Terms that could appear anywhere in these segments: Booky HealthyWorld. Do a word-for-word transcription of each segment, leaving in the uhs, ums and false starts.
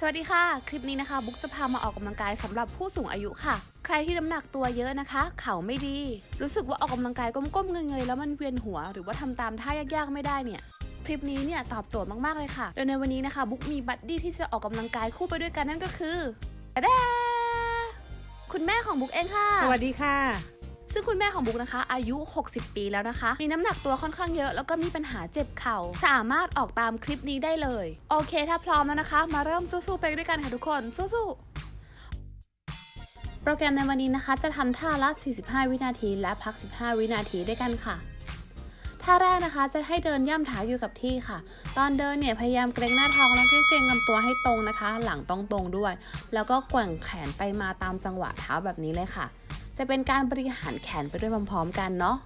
สวัสดีค่ะคลิปนี้นะคะบุ๊กจะพามาออกกำลังกายสำหรับผู้สูงอายุค่ะใครที่น้ำหนักตัวเยอะนะคะเข่าไม่ดีรู้สึกว่าออกกำลังกายก้มๆเงยๆแล้วมันเวียนหัวหรือว่าทำตามท่ายากๆไม่ได้เนี่ยคลิปนี้เนี่ยตอบโจทย์มากๆเลยค่ะโดยในวันนี้นะคะบุ๊กมีบัดดี้ที่จะออกกำลังกายคู่ไปด้วยกันนั่นก็คือเด้คุณแม่ของบุ๊กเองค่ะสวัสดีค่ะซึ่งคุณแม่ของบุ๊กนะคะอายุหกสิบปีแล้วนะคะมีน้ำหนักตัวค่อนข้างเยอะแล้วก็มีปัญหาเจ็บเข่าสามารถออกตามคลิปนี้ได้เลยโอเคถ้าพร้อมแล้วนะคะมาเริ่มสู้ๆไปด้วยกันค่ะทุกคนสู้ๆโปรแกรมในวันนี้นะคะจะทำท่าละสี่สิบห้าวินาทีและพักสิบห้าวินาทีด้วยกันค่ะท่าแรกนะคะจะให้เดินย่ำเท้าอยู่กับที่ค่ะตอนเดินเนี่ยพยายามเกรงหน้าท้องแล้วก็เกรงลำตัวให้ตรงนะคะหลังตรงตรงด้วยแล้วก็แกว่งแขนไปมาตามจังหวะเท้าแบบนี้เลยค่ะจะเป็นการบริหารแขนไปด้วยพร้อมๆกันเนาะ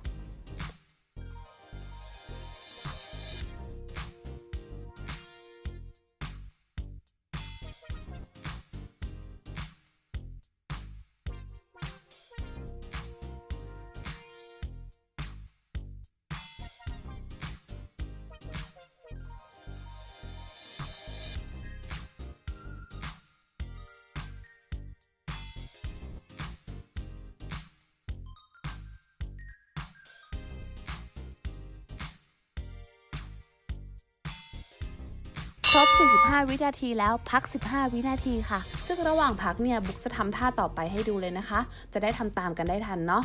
ครบสี่สิบห้าวินาทีแล้วพักสิบห้าวินาทีค่ะซึ่งระหว่างพักเนี่ยบุ๊กจะทำท่าต่อไปให้ดูเลยนะคะจะได้ทำตามกันได้ทันเนาะ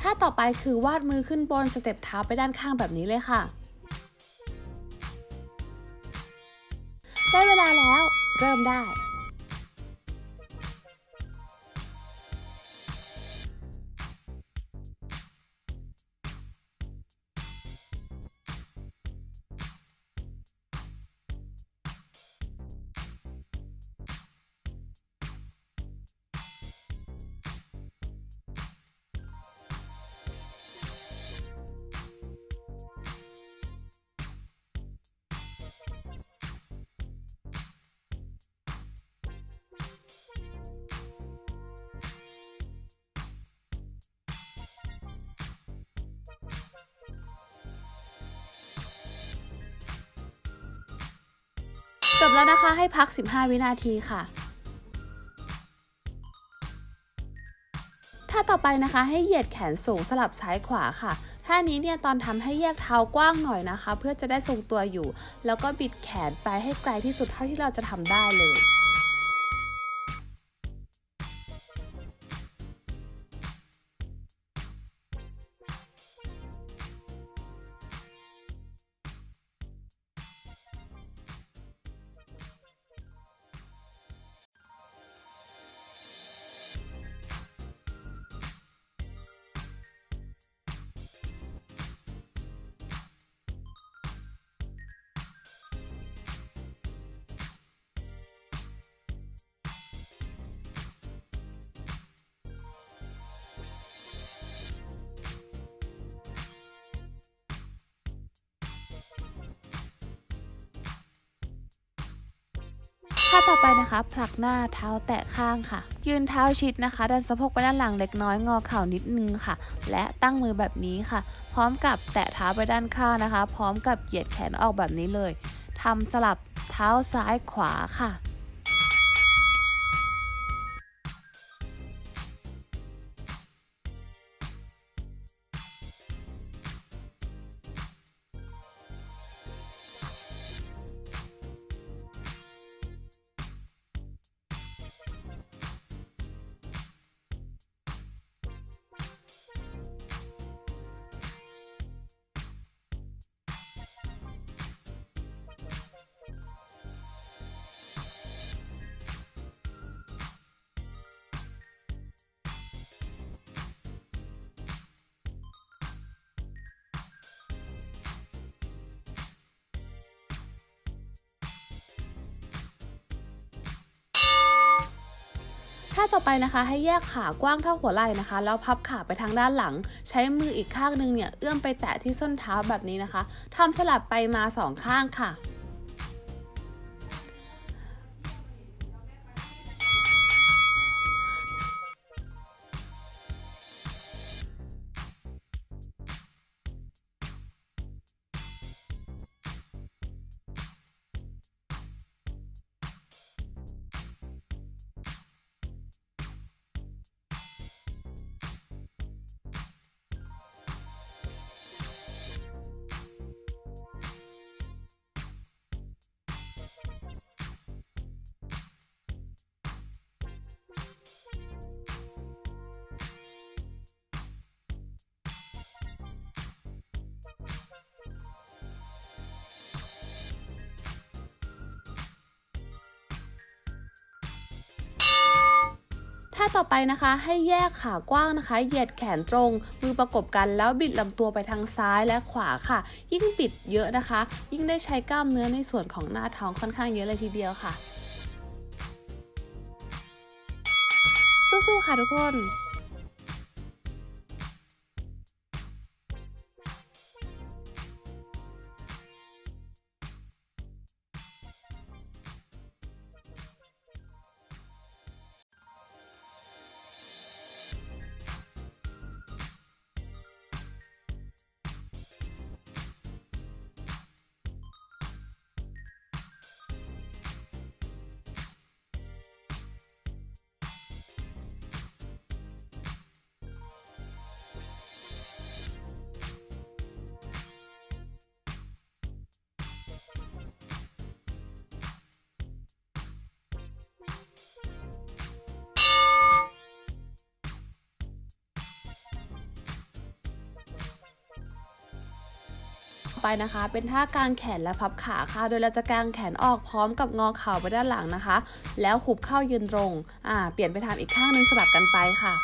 ท่าต่อไปคือวาดมือขึ้นบนสเต็ปเท้าไปด้านข้างแบบนี้เลยค่ะได้เวลาแล้วเริ่มได้จบแล้วนะคะให้พักสิบห้าวินาทีค่ะท่าต่อไปนะคะให้เหยียดแขนสูงสลับซ้ายขวาค่ะท่านี้เนี่ยตอนทำให้แยกเท้ากว้างหน่อยนะคะเพื่อจะได้ทรงตัวอยู่แล้วก็บิดแขนไปให้ไกลที่สุดเท่าที่เราจะทำได้เลยท่าต่อไปนะคะผลักหน้าเท้าแตะข้างค่ะยืนเท้าชิดนะคะดันสะโพกไปด้านหลังเล็กน้อยงอเข่านิดนึงค่ะและตั้งมือแบบนี้ค่ะพร้อมกับแตะเท้าไปด้านข้างนะคะพร้อมกับเหยียดแขนออกแบบนี้เลยทำสลับเท้าซ้ายขวาค่ะท่าต่อไปนะคะให้แยกขากว้างเท่าหัวไหล่นะคะแล้วพับขาไปทางด้านหลังใช้มืออีกข้างนึงเนี่ยเอื้อมไปแตะที่ส้นเท้าแบบนี้นะคะทำสลับไปมาสองข้างค่ะ ท่าต่อไปนะคะให้แยกขากว้างนะคะเหยียดแขนตรงมือประกบกันแล้วบิดลำตัวไปทางซ้ายและขวาค่ะยิ่งบิดเยอะนะคะยิ่งได้ใช้กล้ามเนื้อในส่วนของหน้าท้องค่อนข้างเยอะเลยทีเดียวค่ะสู้ๆค่ะทุกคนไปนะคะเป็นท่ากางแขนและพับขาค่ะโดยเราจะกางแขนออกพร้อมกับงอเข่าไปด้านหลังนะคะแล้วหุบเข้ายืนตรงอ่าเปลี่ยนไปทำอีกข้างนึงสลับกันไปค่ะ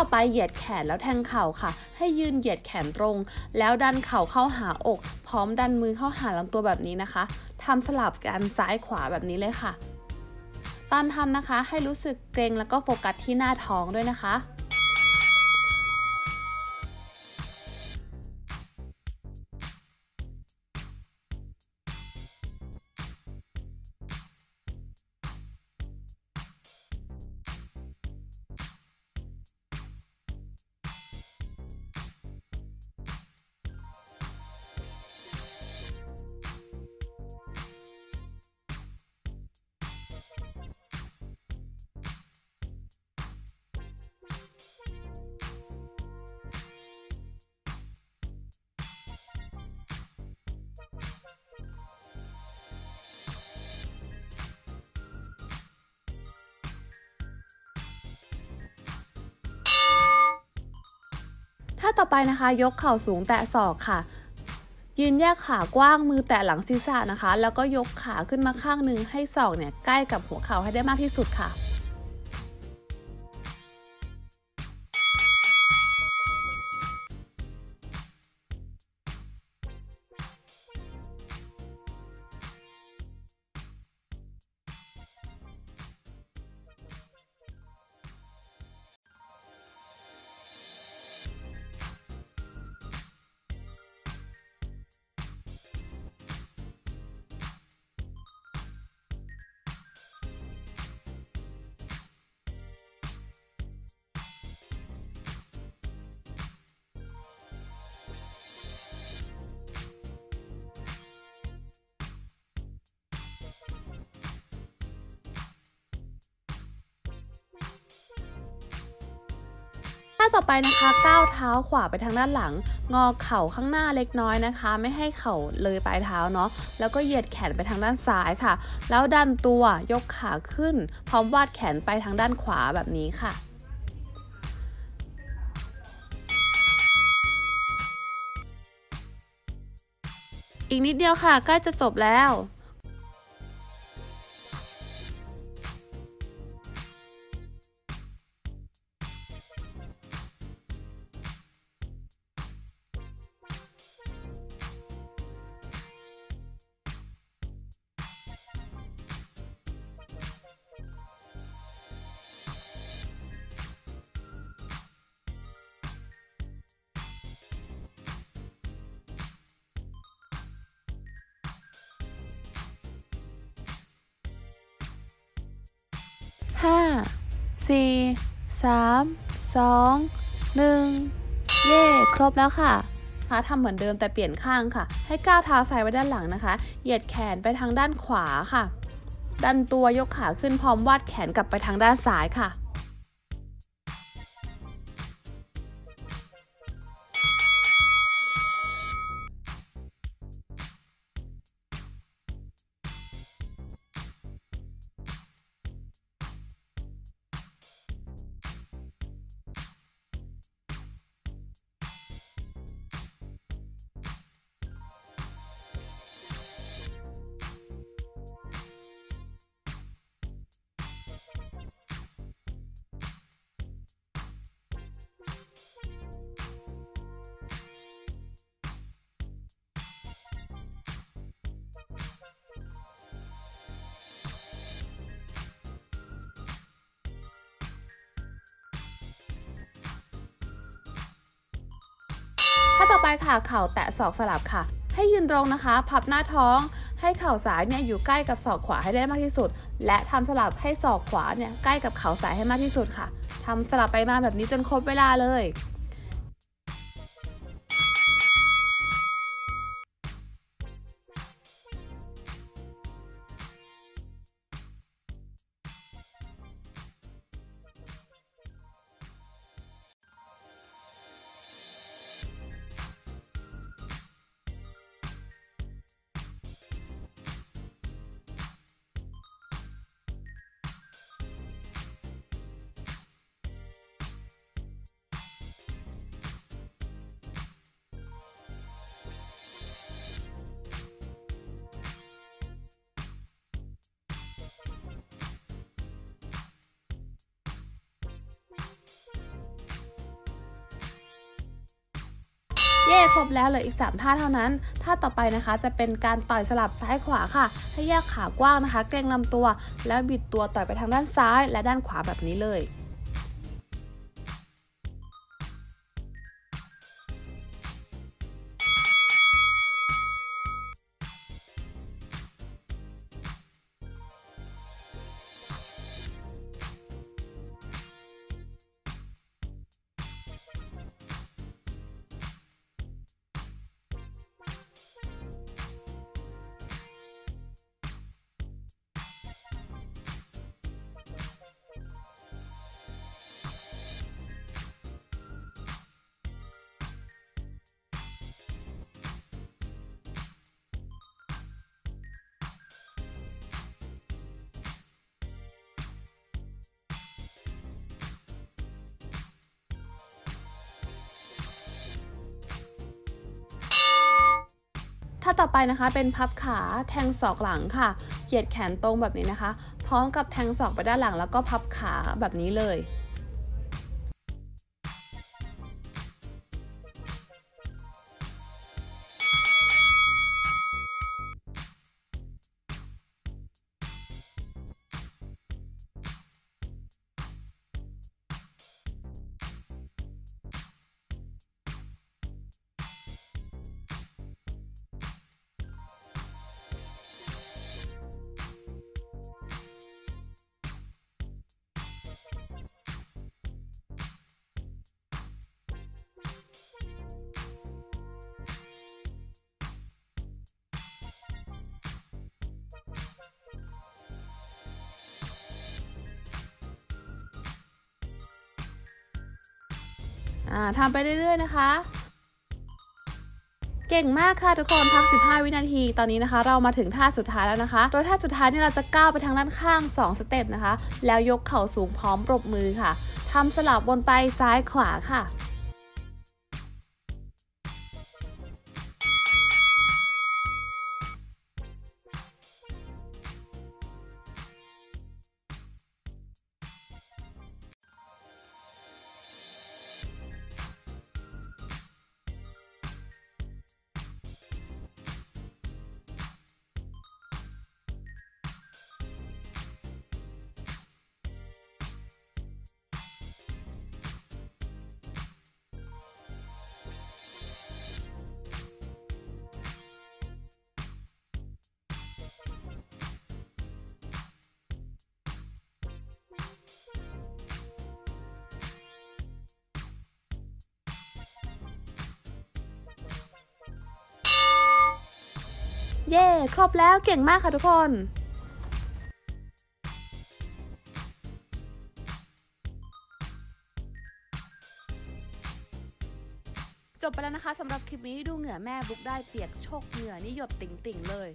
ต่อไปเหยียดแขนแล้วแทงเข่าค่ะให้ยืนเหยียดแขนตรงแล้วดันเข่าเข้าหาอกพร้อมดันมือเข้าหาลำตัวแบบนี้นะคะทำสลับกันซ้ายขวาแบบนี้เลยค่ะตอนทำนะคะให้รู้สึกเกร็งแล้วก็โฟกัสที่หน้าท้องด้วยนะคะถ้าต่อไปนะคะยกเข่าสูงแตะศอกค่ะยืนแยกขากว้างมือแตะหลังศีรษะนะคะแล้วก็ยกขาขึ้นมาข้างหนึ่งให้ศอกเนี่ยใกล้กับหัวเข่าให้ได้มากที่สุดค่ะต่อไปนะคะก้าวเท้าขวาไปทางด้านหลังงอเข่าข้างหน้าเล็กน้อยนะคะไม่ให้เข่าเลยปลายเท้าเนาะแล้วก็เหยียดแขนไปทางด้านซ้ายค่ะแล้วดันตัวยกขาขึ้นพร้อมวาดแขนไปทางด้านขวาแบบนี้ค่ะอีกนิดเดียวค่ะใกล้จะจบแล้วห้า สี่ สาม สอง หนึ่ง สาม สอง หนึ่งเย่ครบแล้วค่ะทำเหมือนเดิมแต่เปลี่ยนข้างค่ะให้ก้าวเท้าซ้ายไว้ด้านหลังนะคะเหยียดแขนไปทางด้านขวาค่ะดันตัวยกขาขึ้นพร้อมวาดแขนกลับไปทางด้านซ้ายค่ะต่อไปค่ะเข่าแตะศอกสลับค่ะให้ยืนตรงนะคะพับหน้าท้องให้เข่าซ้ายเนี่ยอยู่ใกล้กับศอกขวาให้ได้มากที่สุดและทำสลับให้ศอกขวาเนี่ยใกล้กับเข่าซ้ายให้มากที่สุดค่ะทำสลับไปมาแบบนี้จนครบเวลาเลยเย่ครบแล้วเหลืออีกสามท่าเท่านั้นท่าต่อไปนะคะจะเป็นการต่อยสลับซ้ายขวาค่ะให้แยกขากว้างนะคะเกร็งลำตัวแล้วบิดตัวต่อยไปทางด้านซ้ายและด้านขวาแบบนี้เลยท่าต่อไปนะคะเป็นพับขาแทงศอกหลังค่ะเหยียดแขนตรงแบบนี้นะคะพร้อมกับแทงศอกไปด้านหลังแล้วก็พับขาแบบนี้เลยทำไปเรื่อยๆนะคะเก่งมากค่ะทุกคนพักสิบห้าวินาทีตอนนี้นะคะเรามาถึงท่าสุดท้ายแล้วนะคะโดยท่าสุดท้ายเนี่ยเราจะก้าวไปทางด้านข้างสองสเต็ปนะคะแล้วยกเข่าสูงพร้อมปรบมือค่ะทำสลับวนไปซ้ายขวาค่ะ เย่ครบแล้วเก่งมากค่ะทุกคนจบไปแล้วนะคะสำหรับคลิปนี้ดูเหงื่อแม่บุ๊กได้เปียกโชกเหงื่อนี่หยดติ่งๆเลย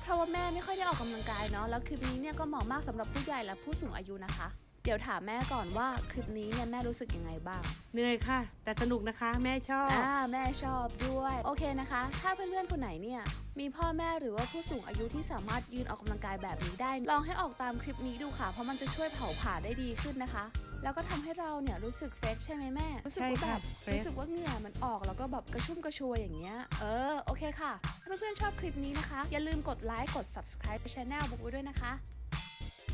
เพราะว่าแม่ไม่ค่อยได้ออกกำลังกายเนาะแล้วคลิปนี้เนี่ยก็เหมาะมากสำหรับผู้ใหญ่และผู้สูงอายุนะคะเดี๋ยวถามแม่ก่อนว่าคลิปนี้เนี่ยแม่รู้สึกยังไงบ้างเหนื่อยค่ะแต่สนุกนะคะแม่ชอบอ่าแม่ชอบด้วยโอเคนะคะถ้าเพื่อนๆคนไหนเนี่ยมีพ่อแม่หรือว่าผู้สูงอายุที่สามารถยืนออกกำลังกายแบบนี้ได้ลองให้ออกตามคลิปนี้ดูค่ะเพราะมันจะช่วยเผาผลาญได้ดีขึ้นนะคะแล้วก็ทำให้เราเนี่ยรู้สึกเฟรชใช่ไหมแม่รู้สึกแบบรู้สึกว่าเหงื่อมันออกแล้วก็แบบกระชุ่มกระชวยอย่างเงี้ยเออโอเคค่ะถ้าเพื่อนๆชอบคลิปนี้นะคะอย่าลืมกดไลค์กด ซับสไครบ์ ช่อง บุ๊กไว้ด้วยนะคะ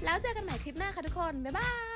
แล้วเจอกันใหม่คลิปหน้าค่ะทุกคนบ๊ายบาย